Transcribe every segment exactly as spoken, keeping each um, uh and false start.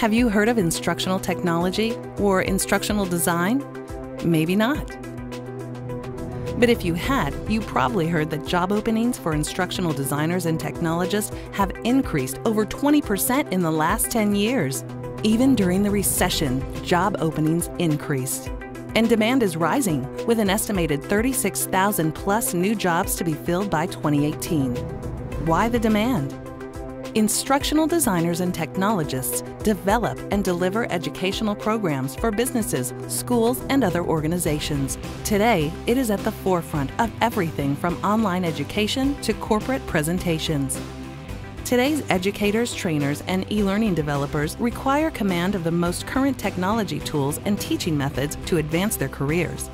Have you heard of instructional technology or instructional design? Maybe not. But if you had, you probably heard that job openings for instructional designers and technologists have increased over twenty percent in the last ten years. Even during the recession, job openings increased. And demand is rising, with an estimated thirty-six thousand plus new jobs to be filled by twenty eighteen. Why the demand? Instructional designers and technologists develop and deliver educational programs for businesses, schools, and other organizations. Today, it is at the forefront of everything from online education to corporate presentations. Today's educators, trainers, and e-learning developers require command of the most current technology tools and teaching methods to advance their careers.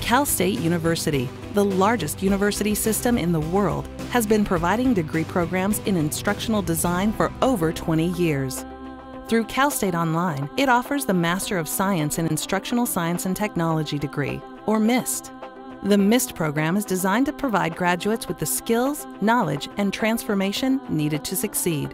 Cal State University, the largest university system in the world, has been providing degree programs in instructional design for over twenty years. Through Cal State Online, it offers the Master of Science in Instructional Science and Technology degree, or MIST. The MIST program is designed to provide graduates with the skills, knowledge, and transformation needed to succeed.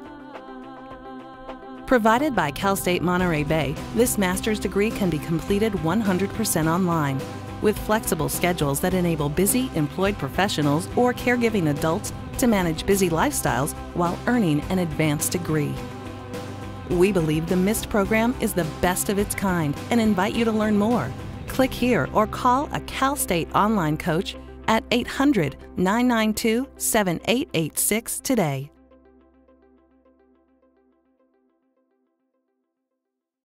Provided by Cal State Monterey Bay, this master's degree can be completed one hundred percent online, with flexible schedules that enable busy, employed professionals or caregiving adults to manage busy lifestyles while earning an advanced degree. We believe the MIST program is the best of its kind and invite you to learn more. Click here or call a Cal State Online coach at eight hundred, nine nine two, seven eight eight six today.